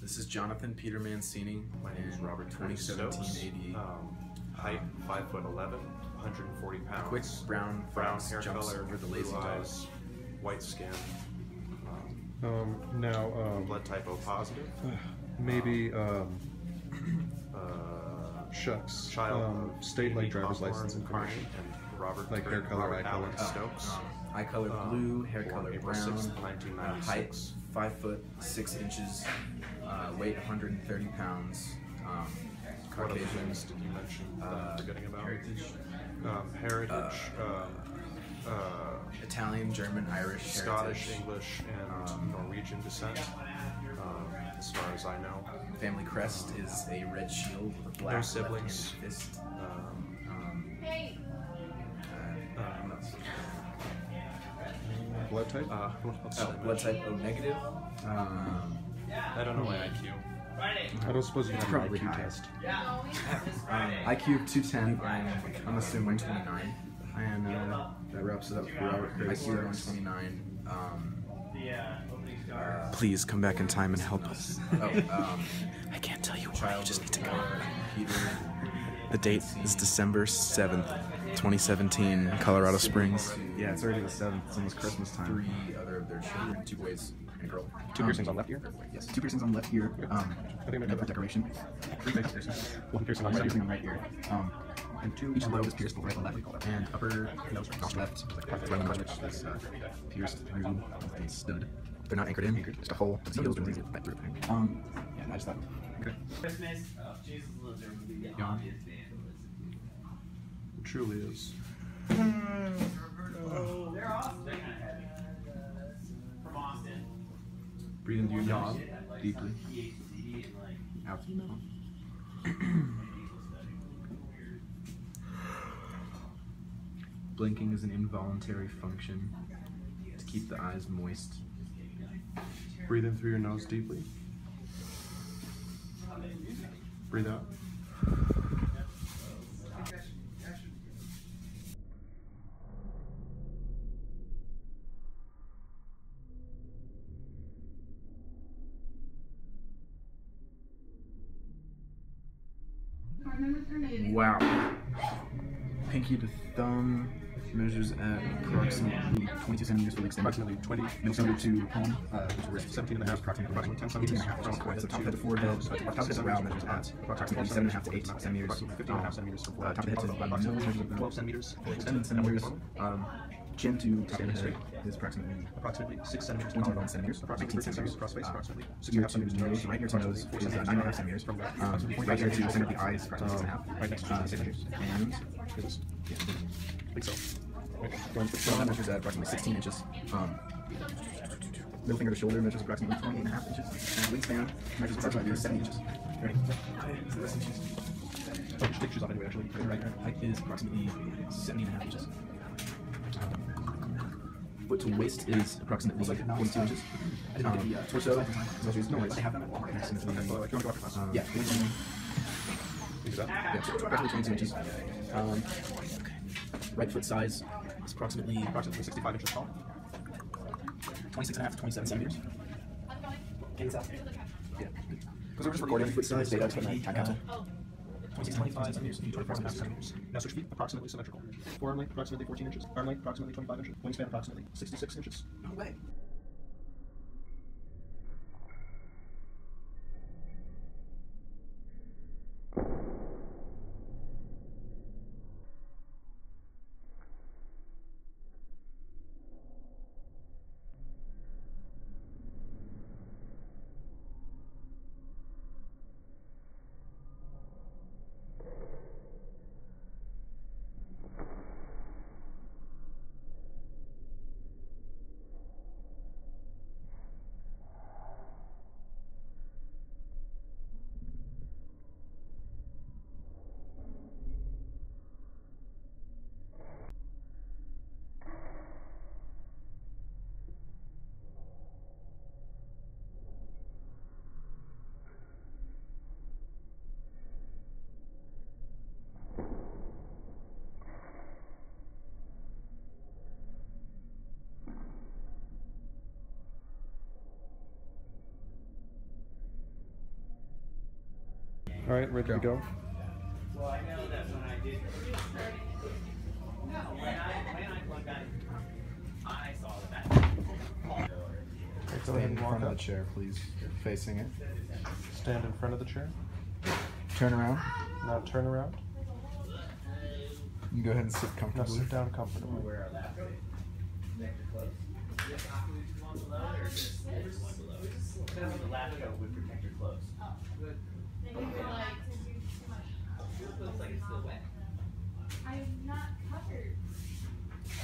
This is Jonathan Peter Mancini. My name is Robert. 2017 Stokes. AD. Height 5'11", 140 pounds. Quick brown hair color over the lazy eyes, white skin. Now blood type O positive. Maybe shucks. Child state like driver's license information. And Robert, like hair color, eye color. Alex Stokes. Eye color blue, hair color April brown. 6th, 1996. Height 5'6", weight 130 pounds. Caucasian. What other things did you mention forgetting about? Heritage. Italian, German, Irish, Scottish, heritage. English, and Norwegian descent, as far as I know. Family crest is a red shield with black. No siblings. Fist. Blood type? Blood type O negative. I don't know my IQ. I don't suppose you have an IQ test. IQ of 210, I'm assuming 129. And that wraps it up for Robert. IQ 129. Please come back in time and help us. I can't tell you why, you just need to go. The date is December 7th, 2017, Colorado Springs. Yeah, it's already the 7th. It's almost Christmas time. 3 other of their children, 2 boys and a girl. 2 piercings on left ear? Yes, 2 piercings on left ear. I think for decoration. 3 big piercings. 1 piercing on right ear. And 2, each lobe is pierced for right and left. And upper nose left, is pierced through the stud. They're not anchored in, just a hole. The heels are really bent through. Yeah, I just thought. Okay. Christmas of Jesus lives over the obvious man. It truly is. They're awesome. From Austin. Breathe into your dog deeply. Out through your mouth. Blinking is an involuntary function to keep the eyes moist. Breathe in through your nose deeply. Breathe out. Wow. Pinky to thumb measures at approximately 22 centimeters for the extent. Approximately 20 millimeters to palm, which is 17.5, approximately 10 centimeters. The top head to forehead, top head to brow measures at approximately 7.5 to 8 centimeters. 15.5 centimeters for top head to bottom nose measures 12 centimeters. 7 centimeters. Chin to top head is approximately 6 centimeters. 1.1 centimeters. Approximately 13 centimeters cross face. Approximately 6.5 centimeters nose. Right ear to nose, which is 9.5 centimeters. Right ear to center of the eyes, approximately 6.5. Right next to 6 centimeters. And like so. Okay. That measures at approximately 16 inches. Middle finger to shoulder measures approximately 28.5 inches. And wingspan measures approximately 70 inches. Ready? Oh, just take shoes off anyway, actually. Right. Height is approximately 70.5 inches. Foot to waist is approximately 22 inches. Torso is no waist. Yeah. Approximately 22 inches. Right foot size is approximately 65 inches tall. 26.5 to 27 centimeters. Hands up. Yeah. Because we're just recording foot size data from the time capsule. 26.5 centimeters to 24.5 centimeters. Now switch feet, approximately symmetrical. Forearm length, approximately 14 inches. Arm length, approximately 25 inches. Wingspan, approximately 66 inches. No way. All right, ready to go. Well, I know that when I did, when I plugged that, I saw that. Stand in front of the chair, please. You're facing it. Stand in front of the chair. Turn around. Now turn around. You can go ahead and sit comfortably. Now sit down comfortably. Next to close.